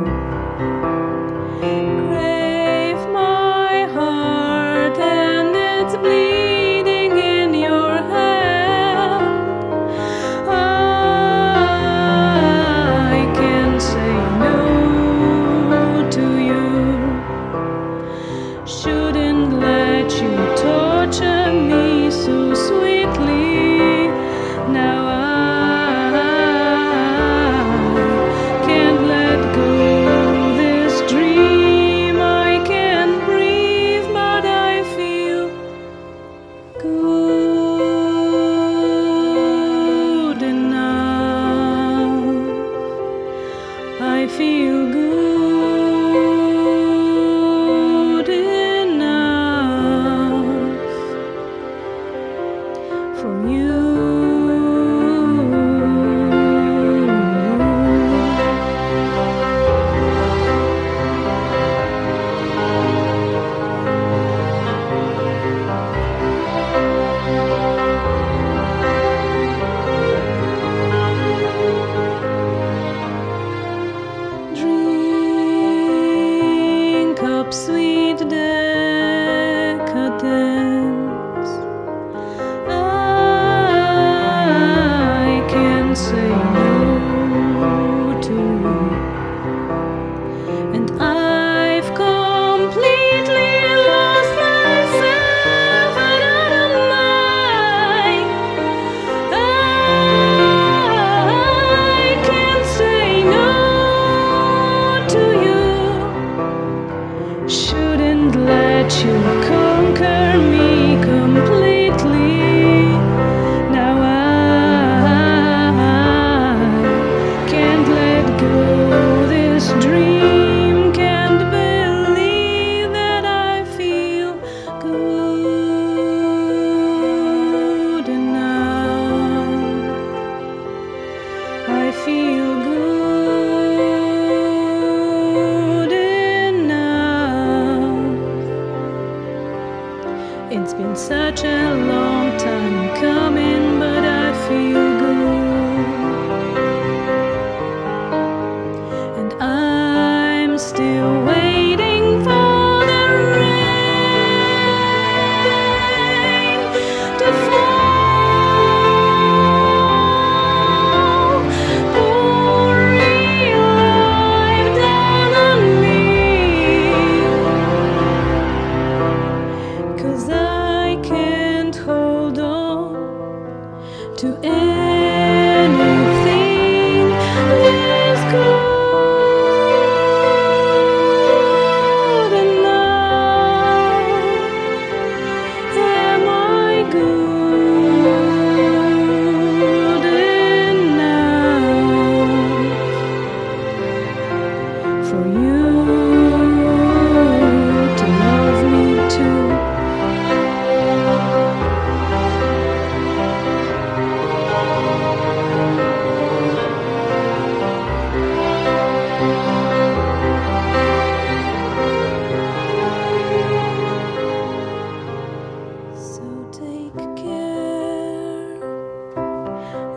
Shouldn't let you torture me so sweetly. Now I can't let go this dream. I can't breathe, but I feel good enough. I feel good. Sweet decadence, I can't say no to you, and I've completely lost myself and out of mind. I can't say no to you. Shouldn't let you conquer me completely. Now I can't let go this dream. Can't believe that I feel good enough. I feel good. It's been such a long time coming, but I feel good. And I'm still waiting for the rain to fall, pouring life down on me. 'Cause to anything that's good enough. Am I good enough for you?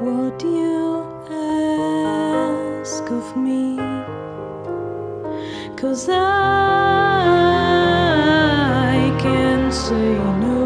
What you ask of me, 'cause I can't say no.